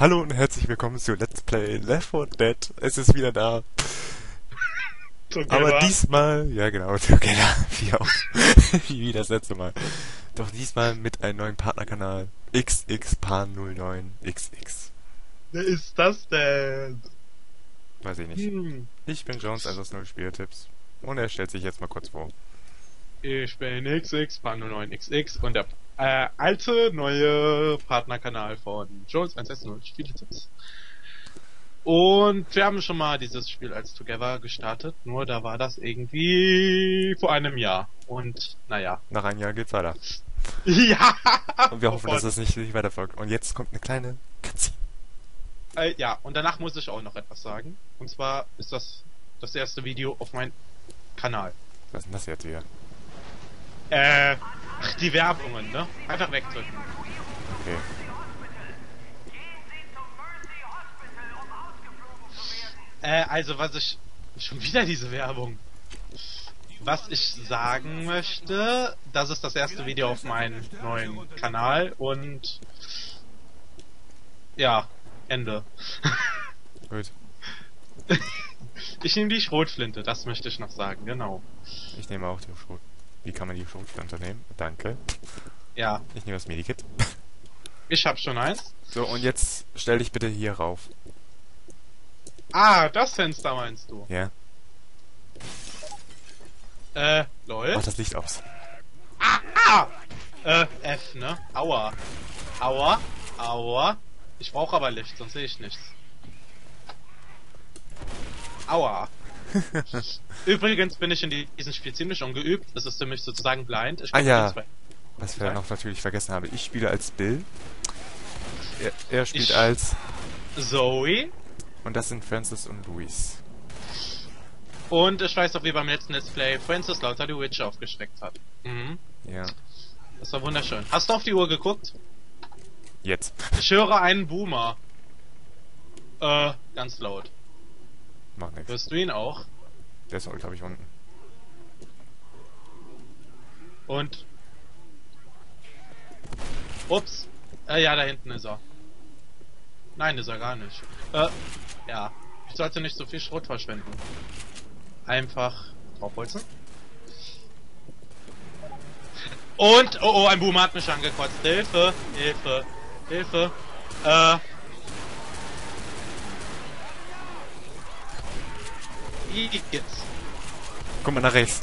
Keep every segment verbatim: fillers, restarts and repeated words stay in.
Hallo und herzlich willkommen zu Let's Play Left four Dead. Es ist wieder da. Okay, aber war. diesmal, ja genau, okay, wie auch, wie das letzte Mal. Doch diesmal mit einem neuen Partnerkanal, X X Pan null neun X X. Wer ist das denn? Weiß ich nicht. Hm. Ich bin Jones eins null spieletipps und er stellt sich jetzt mal kurz vor. Ich bin X X Pan null neun X X und der äh, alte, neue Partnerkanal von Jones eins null spieletipps. Und wir haben schon mal dieses Spiel als Together gestartet, nur da war das irgendwie vor einem Jahr. Und naja. Nach einem Jahr geht's weiter. Ja! Und wir hoffen, oh dass es nicht, nicht weiterfolgt. Und jetzt kommt eine kleine Katze. Äh, ja, und danach muss ich auch noch etwas sagen. Und zwar ist das das erste Video auf meinem Kanal. Was ist denn das jetzt hier? Äh, ach, die Werbungen, ne? Einfach wegdrücken. Okay. Äh, also was ich... Schon wieder diese Werbung. Was ich sagen möchte, das ist das erste Video auf meinem neuen Kanal und... Ja, Ende. Gut. Ich nehme die Schrotflinte, das möchte ich noch sagen, genau. Ich nehme auch die Schrot... Wie kann man die Schrotflinte nehmen? Danke. Ja. Ich nehme das Medikit. Ich hab schon eins. So, und jetzt stell dich bitte hier rauf. Ah, das Fenster meinst du? Ja. Yeah. Äh, lol. Mach das Licht aus. Ah, ah! Äh, F, ne? Aua. Aua. Aua. Ich brauche aber Licht, sonst sehe ich nichts. Aua. Übrigens bin ich in diesem Spiel ziemlich ungeübt. Das ist für mich sozusagen blind. Ich ah ja. Was wir noch natürlich vergessen haben. Ich spiele als Bill. Er, er spielt ich als... Zoey. Und das sind Francis und Louis. Und ich weiß noch, wie beim letzten Let's Play Francis lauter die Witch aufgeschreckt hat. Mhm. Ja. Das war wunderschön. Hast du auf die Uhr geguckt? Jetzt. Ich höre einen Boomer. Äh, ganz laut. Mach nichts. Hörst du ihn auch? Der ist, glaube ich, unten. Und? Ups. Äh, ja, da hinten ist er. Nein, ist er gar nicht. Äh... Ja, ich sollte nicht so viel Schrot verschwenden. Einfach draufholzen. Und, oh oh, ein Boomer hat mich angekotzt. Hilfe, Hilfe, Hilfe. Äh. Wie geht's? Guck mal nach rechts.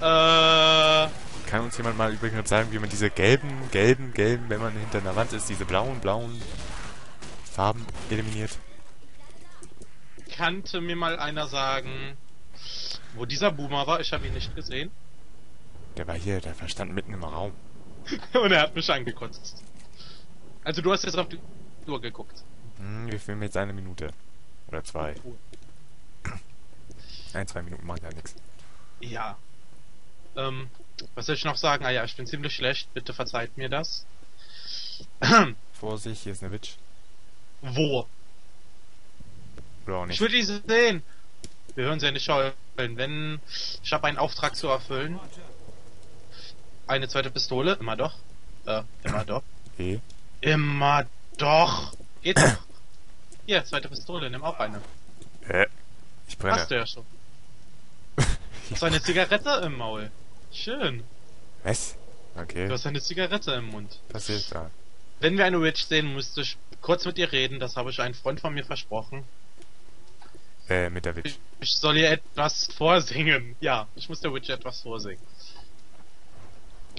Kann uns jemand mal übrigens sagen, wie man diese gelben, gelben, gelben, wenn man hinter einer Wand ist, diese blauen, blauen Farben eliminiert? Kannte mir mal einer sagen, wo dieser Boomer war? Ich habe ihn nicht gesehen. Der war hier, der stand mitten im Raum. Und er hat mich angekotzt. Also du hast jetzt auf die Uhr geguckt. Hm, wir filmen jetzt eine Minute. Oder zwei. Ein, zwei Minuten machen ja nichts. Ja. Ähm, was soll ich noch sagen? Ah ja, ich bin ziemlich schlecht. Bitte verzeiht mir das. Vorsicht, hier ist eine Witch. Wo? Oder auch nicht. Ich will die sehen. Wir hören sie ja nicht heulen. Wenn... Ich habe einen Auftrag zu erfüllen. Eine zweite Pistole. Immer doch. Äh, immer doch. Okay. Immer doch. Geht's doch. Hier, zweite Pistole. Nimm auch eine. Äh, ich brenne. Hast du ja schon. Du hast eine Zigarette im Maul. Schön. Was? Okay. Du hast eine Zigarette im Mund. Was ist da? Wenn wir eine Witch sehen, müsste ich kurz mit ihr reden. Das habe ich einem Freund von mir versprochen. Äh, mit der Witch. Ich soll ihr etwas vorsingen. Ja, ich muss der Witch etwas vorsingen.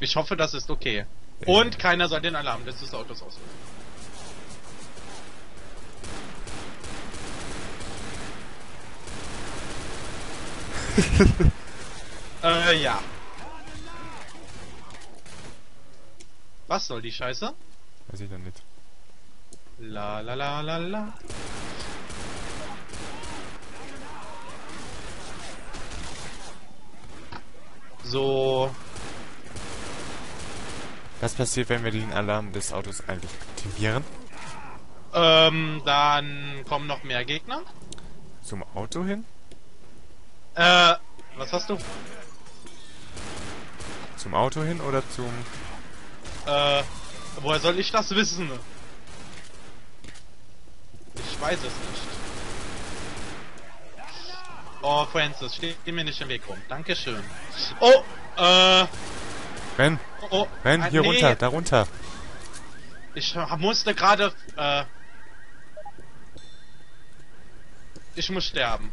Ich hoffe, das ist okay. Äh. Und keiner soll den Alarm des Autos auslösen. äh, ja. Was soll die Scheiße? Weiß ich dann nicht. La la la la la. So. Was passiert, wenn wir den Alarm des Autos eigentlich aktivieren? Ähm, dann kommen noch mehr Gegner. Zum Auto hin? Äh, Was hast du? Zum Auto hin oder zum... Äh, woher soll ich das wissen? Ich weiß es nicht. Oh, Francis, steh mir nicht im Weg rum. Dankeschön. Oh, äh... Ben, oh, oh. Ben, ah, hier nee. runter, da runter. Ich musste gerade... Äh, ich muss sterben.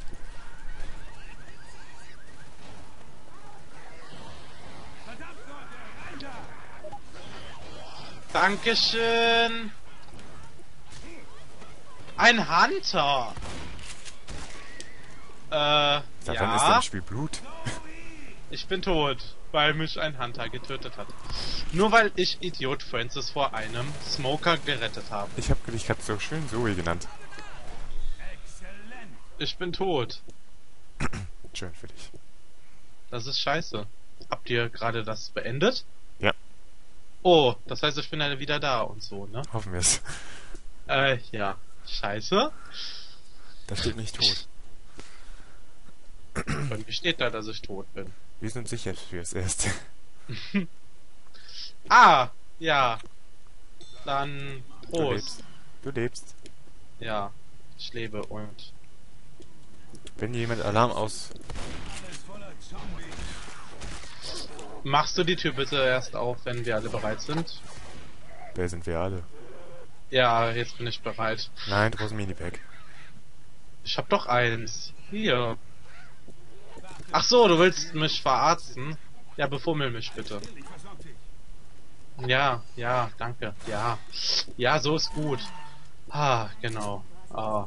Dankeschön. Ein Hunter. Äh, ja, ja. Dann ist das Spiel Blut. Ich bin tot, weil mich ein Hunter getötet hat. Nur weil ich Idiot Francis vor einem Smoker gerettet habe. Ich habe dich gerade so schön Zoey genannt. Ich bin tot. Schön für dich. Das ist scheiße. Habt ihr gerade das beendet? Ja. Oh, das heißt, ich bin dann wieder da und so, ne? Hoffen wir es. Äh, ja. Scheiße. Da steht nicht tot. Bei mir steht da, dass ich tot bin. Wir sind sicher fürs Erste. Ah, ja. Dann Prost. Du lebst. Du lebst. Ja, ich lebe und... Wenn jemand Alarm aus... Machst du die Tür bitte erst auf, wenn wir alle bereit sind? Wer sind wir alle? Ja, jetzt bin ich bereit. Nein, du brauchst ein Minipack. Ich hab doch eins. Hier. Ach so, du willst mich verarzten? Ja, befummel mich bitte. Ja, ja, danke. Ja. Ja, so ist gut. Ah, genau. Ah.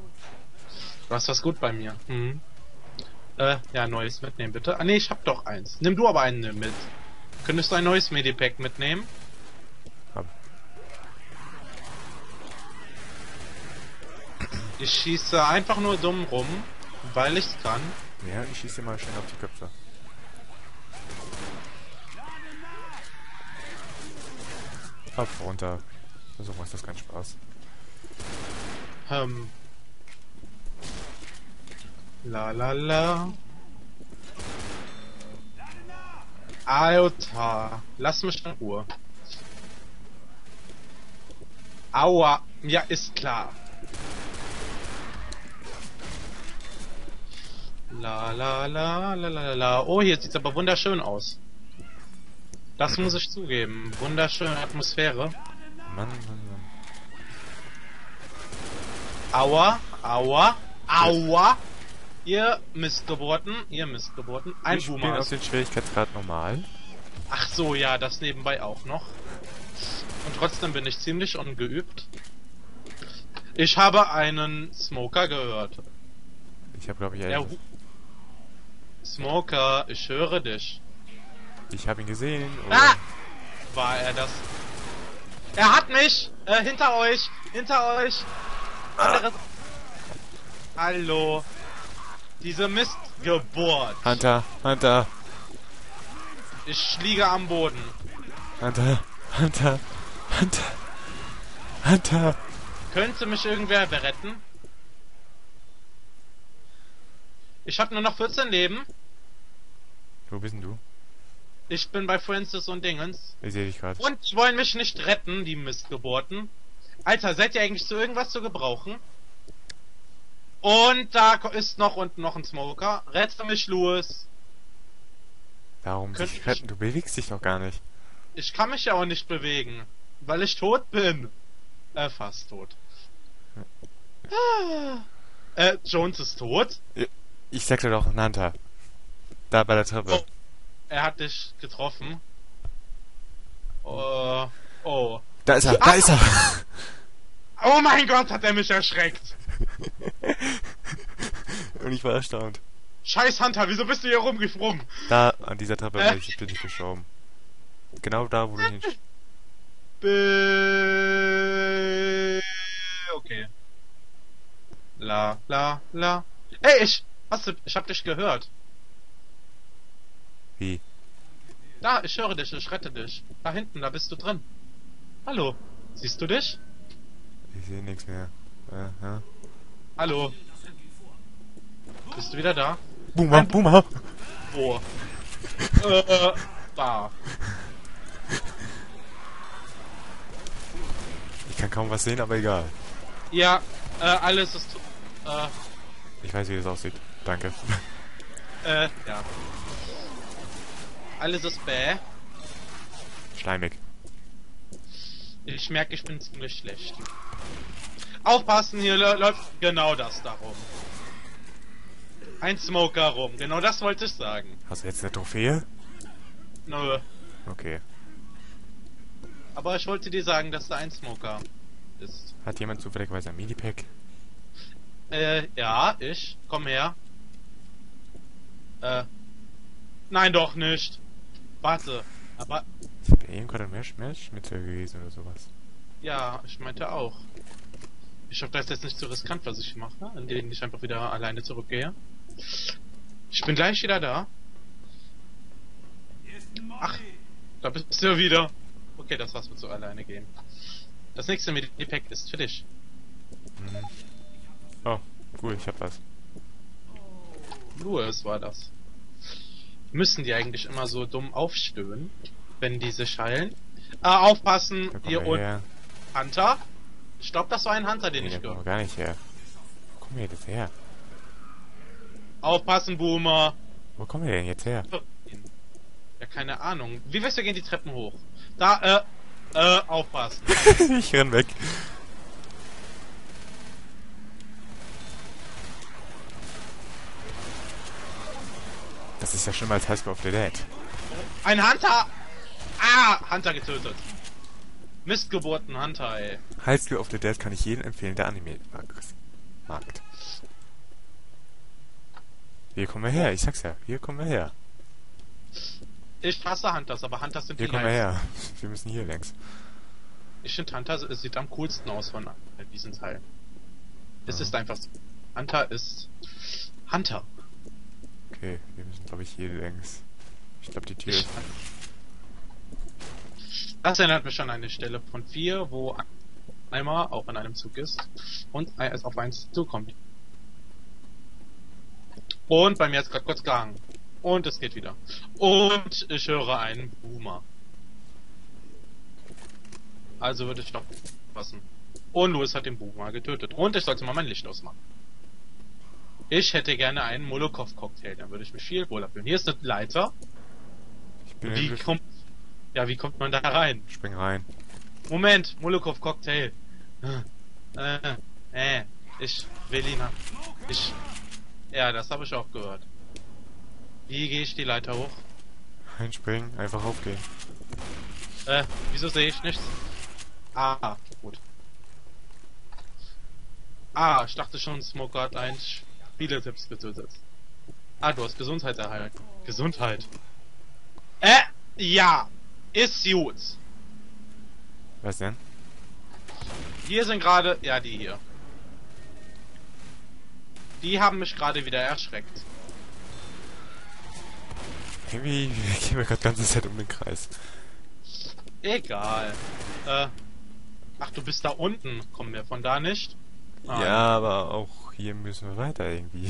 Du hast was gut bei mir. Hm. Äh, ja, neues mitnehmen bitte. Ah, nee, ich hab doch eins. Nimm du aber einen mit. Könntest du ein neues Medipack mitnehmen? Hab. Ich schieße einfach nur dumm rum, weil ich's kann. Ja, ich schieße mal schnell auf die Köpfe. Ab runter. So macht das keinen Spaß. Ähm. La la la. Alter, lass mich in Ruhe. Aua, ja, ist klar. La la la la la la. Oh, hier sieht's aber wunderschön aus. Das muss ich zugeben. Wunderschöne Atmosphäre. Mann, Mann, Mann. Aua, aua, aua. Ihr Mistgeburten, ihr Mistgeburten. Ein ich Boomer. Aus den Schwierigkeitsgrad normal. Ach so, ja, das nebenbei auch noch. Und trotzdem bin ich ziemlich ungeübt. Ich habe einen Smoker gehört. Ich habe, glaube ich, einen. Ja, Smoker, ich höre dich. Ich habe ihn gesehen. Oder? Ah! War er das? Er hat mich! Äh, hinter euch! Hinter euch! Andere... Ah. Hallo! Diese Mistgeburt. Hunter, Hunter. Ich liege am Boden. Hunter, Hunter, Hunter, Hunter. Könnte mich irgendwer retten? Ich habe nur noch vierzehn Leben. Wo bist denn du? Ich bin bei Francis und Dingens. Ich sehe dich gerade. Und die wollen mich nicht retten, die Mistgeburten. Alter, seid ihr eigentlich zu irgendwas zu gebrauchen? Und da ist noch unten noch ein Smoker. Rette mich, Louis. Warum dich retten? Du bewegst dich doch gar nicht. Ich kann mich ja auch nicht bewegen, weil ich tot bin. Äh, fast tot. Ah. Äh, Jones ist tot? Ich sagte doch, Hunter. Da bei der Treppe. Oh. Er hat dich getroffen. Oh. Oh. Da ist er, da ah. ist er. Oh mein Gott, hat er mich erschreckt. Und ich war erstaunt. Scheiß Hunter, wieso bist du hier rumgesprungen? Da, an dieser Treppe äh. bin ich geschoben. Genau da, wo du hin... Okay. La, la, la. Ey, ich... Hast du... Ich hab dich gehört. Wie? Da, ich höre dich, ich rette dich. Da hinten, da bist du drin. Hallo. Siehst du dich? Ich sehe nichts mehr. Aha. Hallo. Bist du wieder da? Boomer, Boomer. Wo? äh, da. Ich kann kaum was sehen, aber egal. Ja, äh, alles ist... Äh, ich weiß, wie es aussieht. Danke. Äh, ja. Alles ist bäh. Schleimig. Ich merke, ich bin ziemlich schlecht. Aufpassen, hier läuft genau das darum. Ein Smoker rum, genau das wollte ich sagen. Hast du jetzt eine Trophäe? Nö. Okay. Aber ich wollte dir sagen, dass da ein Smoker ist. Hat jemand zufälligerweise ein Minipack? Äh, ja, ich. Komm her. Äh. Nein, doch nicht. Warte, aber... Ich hab eben gerade mehr Schmerzmittel gewesen oder sowas. Ja, ich meinte auch. Ich hoffe, das ist jetzt nicht zu riskant, was ich mache, indem ich einfach wieder alleine zurückgehe. Ich bin gleich wieder da. Ach, da bist du wieder. Okay, das war's mit so alleine gehen. Das nächste Minipack ist für dich. Mhm. Oh, cool, ich hab was. Louis war das. Müssen die eigentlich immer so dumm aufstöhnen, wenn diese schallen? Ah, aufpassen, hier unten. Hunter? Ich glaube, das war ein Hunter, den nee, ich gehört habe. Gar nicht her. Wo kommen wir jetzt her? Aufpassen, Boomer! Wo kommen wir denn jetzt her? Ja, keine Ahnung. Wie wär's, wir gehen die Treppen hoch? Da, äh, äh, aufpassen. Ich renn weg. Das ist ja schon mal als Highschool of the Dead. Ein Hunter! Ah! Hunter getötet. Mistgeburten Hunter, ey. Highschool of the Dead kann ich jedem empfehlen, der Anime mag. Hier kommen wir her, ich sag's ja. Hier kommen wir her. Ich hasse Hunters, aber Hunters sind hier die Hier kommen wir her. Wir müssen hier längs. Ich finde Hunter sieht am coolsten aus von diesem Teil. Es ja. ist einfach so. Hunter ist... Hunter. Okay, wir müssen glaube ich hier längs. Ich glaube die Tür ich ist... Das erinnert mich schon an eine Stelle von vier, wo einmal auch in einem Zug ist und es auf eins zukommt. Und bei mir ist gerade kurz gehangen. Und es geht wieder. Und ich höre einen Boomer. Also würde ich doch passen. Und Louis hat den Boomer getötet. Und ich sollte mal mein Licht ausmachen. Ich hätte gerne einen Molotov-Cocktail, dann würde ich mich viel wohler fühlen. Hier ist eine Leiter. Ich bin die kommt. Ja, wie kommt man da rein? Spring rein. Moment, Molotov-Cocktail. Äh, äh, ich will ihn haben. Ich. Ja, das habe ich auch gehört. Wie gehe ich die Leiter hoch? Einspringen, einfach aufgehen. Äh, wieso sehe ich nichts? Ah, gut. Ah, ich dachte schon, Smoker hat einen Spieletipps getötet. Ah, du hast Gesundheit erhalten. Gesundheit. Äh, ja. Ist gut. Was denn? Hier sind gerade... Ja, die hier. Die haben mich gerade wieder erschreckt. Irgendwie gehen wir gerade die ganze Zeit um den Kreis. Egal. Äh, ach, du bist da unten. Kommen wir von da nicht? Ah, ja, ja, aber auch hier müssen wir weiter irgendwie.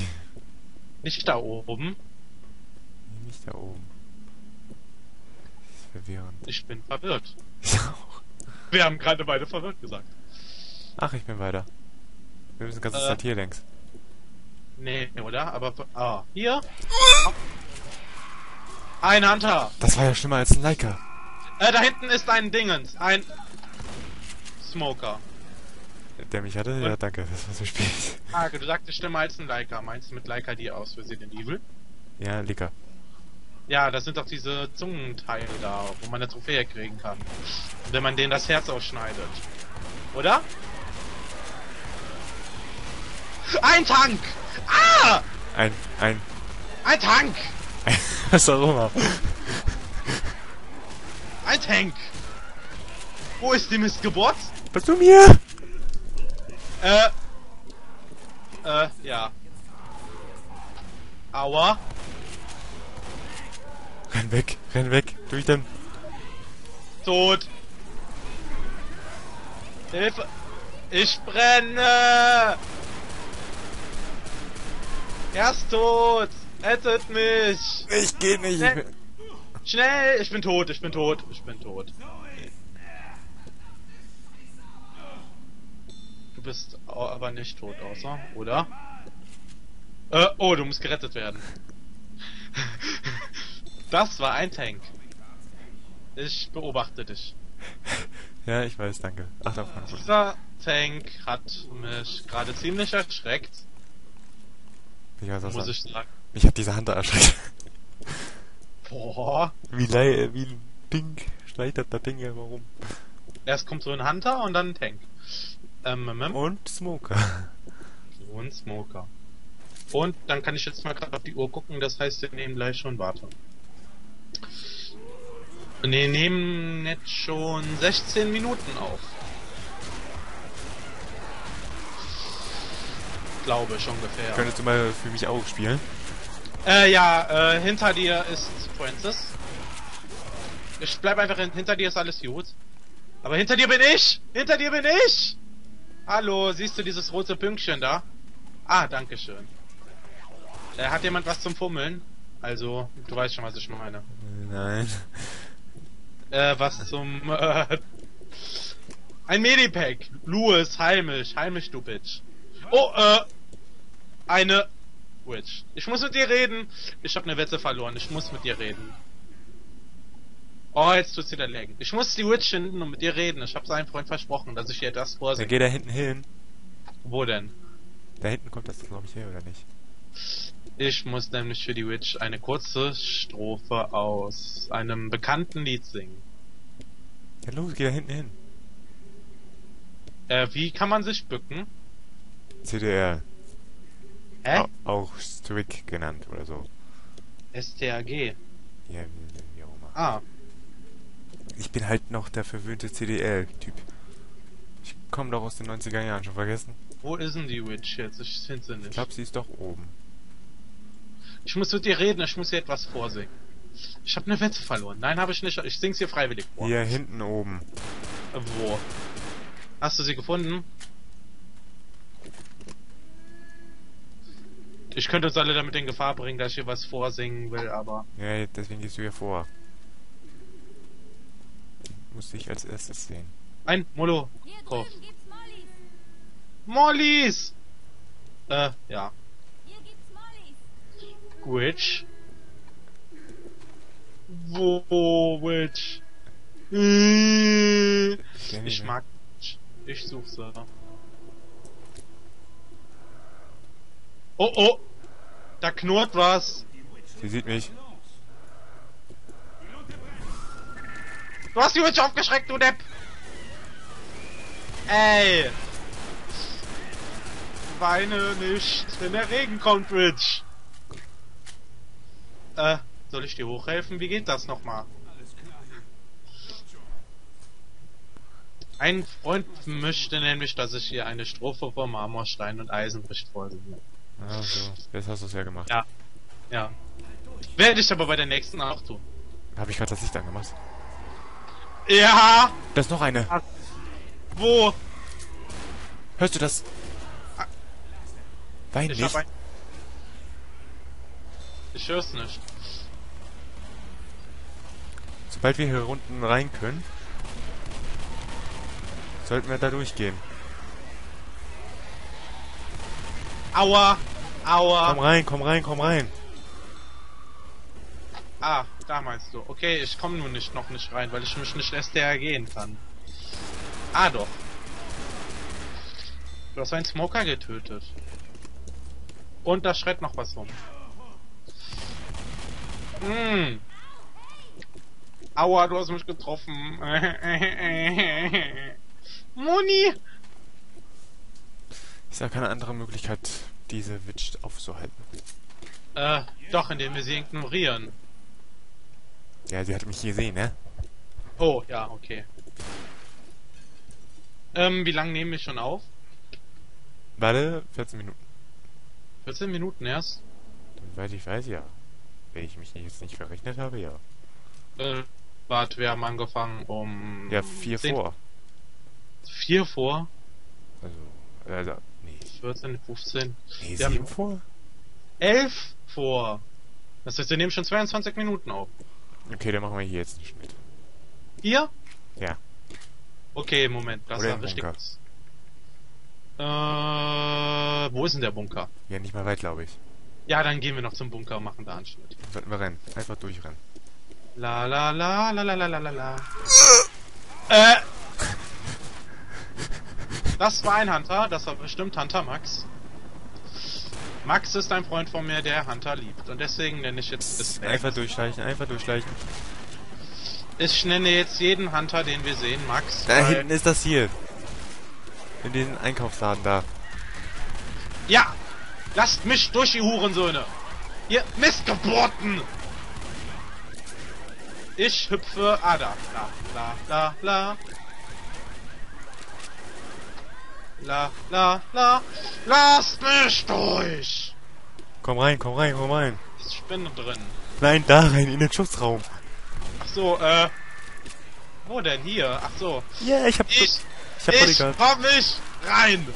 Nicht da oben? Nee, nicht da oben. Verwirrend. Ich bin verwirrt. Ich auch. Wir haben gerade beide verwirrt gesagt. Ach, ich bin weiter. Wir müssen ganz äh, Zeit hier längs. Nee, oder? Aber ah, hier? Ein Hunter! Das war ja schlimmer als ein Liker. Äh, da hinten ist ein Dingens. Ein Smoker. Der mich hatte? Und? Ja, danke. Das war so spät. Ah, du sagtest schlimmer als ein Liker. Meinst du mit Liker die aus für Resident Evil? Ja, Liker. Ja, das sind doch diese Zungenteile da, wo man eine Trophäe kriegen kann. Wenn man denen das Herz ausschneidet. Oder? Ein Tank! Ah! Ein, ein... Ein Tank! Was auch immer. Ein Tank! Wo ist die Mistgeburt? Bist du mir? Äh... Äh, ja. Aua. Renn weg, renn weg, durch den. Tot. Hilfe. Ich brenne. Er ist tot. Rettet mich! Ich geh nicht! Schnell. Schnell! Ich bin tot, ich bin tot, ich bin tot. Du bist aber nicht tot, außer, oder? Äh, oh, du musst gerettet werden. Das war ein Tank. Ich beobachte dich. Ja, ich weiß, danke. Ach, dieser Tank hat mich gerade ziemlich erschreckt. Ich weiß, was muss ich sagen. Mich hat dieser Hunter erschreckt. Boah. Wie, lei wie ein Ding schleichert der Ding immer rum. Erst kommt so ein Hunter und dann ein Tank. Ähm, ähm. Und Smoker. Und Smoker. Und dann kann ich jetzt mal gerade auf die Uhr gucken, das heißt, wir nehmen gleich schon, warte. Ne, nehmen jetzt schon sechzehn Minuten auf. Glaube ich ungefähr. Könntest du mal für mich auch spielen? Äh, ja, äh, hinter dir ist Francis. Ich bleib einfach hin, hinter dir ist alles gut. Aber hinter dir bin ich! Hinter dir bin ich! Hallo, siehst du dieses rote Pünktchen da? Ah, danke schön. Äh, hat jemand was zum Fummeln? Also, du weißt schon, was ich meine. Nein. Äh, was zum, äh, ein Medipack. Louis, heimisch. Heimisch, du Bitch. Oh, äh, eine Witch. Ich muss mit dir reden. Ich habe eine Wette verloren. Ich muss mit dir reden. Oh, jetzt tut's dir der Längen. Ich muss die Witch finden und mit dir reden. Ich habe seinem Freund versprochen, dass ich ihr das vorsehe. Dann geh da hinten hin. Wo denn? Da hinten kommt das, glaube ich, her, oder nicht? Ich muss nämlich für die Witch eine kurze Strophe aus einem bekannten Lied singen. Ja, los, geh da hinten hin. Äh, wie kann man sich bücken? C D R. Hä? Au auch Strick genannt oder so. S T R G. Ja, wie auch immer. Ah. Ich bin halt noch der verwöhnte C D R-Typ. Ich komme doch aus den neunziger Jahren, schon vergessen. Wo ist denn die Witch jetzt? Ich finde sie nicht. Ich glaube, sie ist doch oben. Ich muss mit dir reden, ich muss dir etwas vorsingen. Ich habe eine Wette verloren. Nein, habe ich nicht. Ich sing's dir freiwillig vor. Hier hinten oben. Wo? Hast du sie gefunden? Ich könnte uns alle damit in Gefahr bringen, dass ich hier was vorsingen will, aber... Ja, deswegen gehst du hier vor. Muss ich als erstes sehen. Ein Molotov. Mollis! Äh, ja. Witch? Wo, Witch? Ich mag Witch. Ich suche sie. Oh, oh! Da knurrt was! Sie sieht mich. Du hast die Witch aufgeschreckt, du Depp! Ey! Weine nicht, wenn der Regen kommt, Witch! Äh, soll ich dir hochhelfen? Wie geht das nochmal? Ein Freund möchte nämlich, dass ich hier eine Strophe von Marmorstein und Eisen bricht vorsinge. Ah, so. Jetzt hast du es ja gemacht. Ja. Ja. Werde ich aber bei der nächsten auch tun. Habe ich gerade das Licht angemacht? Ja! Da ist noch eine. Ach. Wo? Hörst du das? Ah. Wein ich nicht. Ich hör's nicht. Sobald wir hier unten rein können, sollten wir da durchgehen. Aua! Aua! Komm rein, komm rein, komm rein! Ah, da meinst du. Okay, ich komme nur nicht noch nicht rein, weil ich mich nicht S D R gehen kann. Ah doch. Du hast einen Smoker getötet. Und da schreit noch was rum. Mm. Aua, du hast mich getroffen. Moni! Ist ja keine andere Möglichkeit, diese Witch aufzuhalten. Äh, doch, indem wir sie ignorieren. Ja, sie hat mich gesehen, ne? Oh, ja, okay. Ähm, wie lange nehmen wir schon auf? Warte, vierzehn Minuten. vierzehn Minuten erst? Soweit ich weiß, ja. Wenn ich mich jetzt nicht verrechnet habe, ja. Äh, warte, wir haben angefangen um... Ja, vier vor. Vier vor? Also, also, nee. vierzehn, fünfzehn. Nee, sieben vor? Elf vor. Das heißt, wir nehmen schon zweiundzwanzig Minuten auf. Okay, dann machen wir hier jetzt einen Schnitt. Hier? Ja. Okay, Moment, das war richtig. Äh, wo ist denn der Bunker? Ja, nicht mal weit, glaube ich. Ja, dann gehen wir noch zum Bunker und machen da einen Schnitt. Sollten wir rennen. Einfach durchrennen. La la la la la la la la. Äh! Das war ein Hunter, das war bestimmt Hunter Max. Max ist ein Freund von mir, der Hunter liebt. Und deswegen nenne ich jetzt... Das einfach durchschleichen, einfach durchschleichen. Ich nenne jetzt jeden Hunter, den wir sehen, Max. Da hinten ist das hier. In den Einkaufsladen da. Ja! Lasst mich durch, ihr Hurensöhne! Ihr Missgeburten! Ich hüpfe... Ah, da. La, la, la, la. La, la, la. Lasst mich durch! Komm rein, komm rein, komm rein. Ist Spinne drin. Nein, da rein, in den Schutzraum. Ach so, äh... Wo denn? Hier? Ach so. Ja, yeah, ich hab... Ich, ich hab Ich komm nicht rein!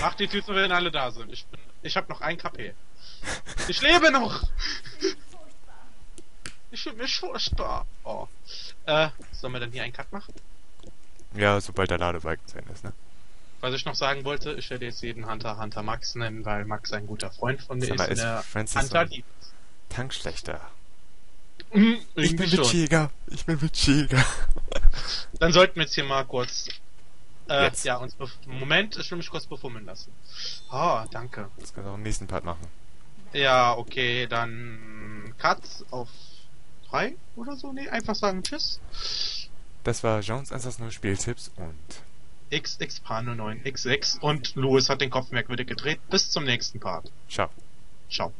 Mach die Tür zu, wenn alle da sind. Ich bin... Ich hab noch ein K P. Ich lebe noch! Ich fühl mich furchtbar. Oh. Äh, sollen wir denn hier einen Cut machen? Ja, sobald der Ladebalken zu Ende ist, ne? Was ich noch sagen wollte, ich werde jetzt jeden Hunter Hunter Max nennen, weil Max ein guter Freund von mir ist, ist der Francis Hunter liebt. Tankschlechter. Mhm, ich bin Witchjäger. Ich bin Witchjäger. Dann sollten wir jetzt hier mal kurz... Äh, jetzt. Ja, uns... Moment, ich will mich kurz befummeln lassen. Oh, danke. Das können wir auch im nächsten Part machen. Ja, okay, dann... Cut auf... drei oder so? Ne, einfach sagen Tschüss. Das war Jones eins null null Spieletipps und X X Pan neun neun X X und Louis hat den Kopf merkwürdig gedreht. Bis zum nächsten Part. Ciao. Ciao.